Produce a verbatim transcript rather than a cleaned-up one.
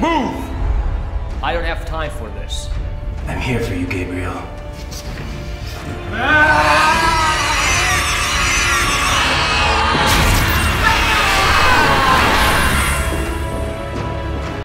Move! I don't have time for this. I'm here for you, Gabriel. Ah!